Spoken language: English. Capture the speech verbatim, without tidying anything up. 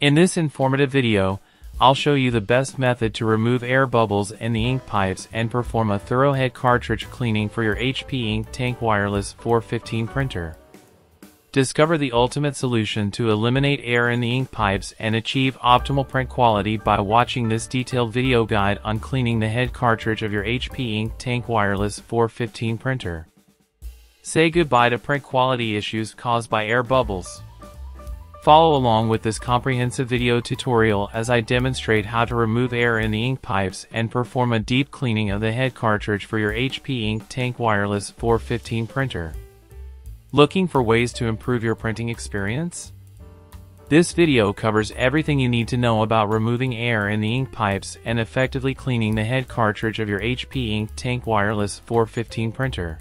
In this informative video, I'll show you the best method to remove air bubbles in the ink pipes and perform a thorough head cartridge cleaning for your H P Ink Tank Wireless four fifteen printer. Discover the ultimate solution to eliminate air in the ink pipes and achieve optimal print quality by watching this detailed video guide on cleaning the head cartridge of your H P Ink Tank Wireless four fifteen printer. Say goodbye to print quality issues caused by air bubbles. Follow along with this comprehensive video tutorial as I demonstrate how to remove air in the ink pipes and perform a deep cleaning of the head cartridge for your H P Ink Tank Wireless four fifteen printer. Looking for ways to improve your printing experience? This video covers everything you need to know about removing air in the ink pipes and effectively cleaning the head cartridge of your H P Ink Tank Wireless four fifteen printer.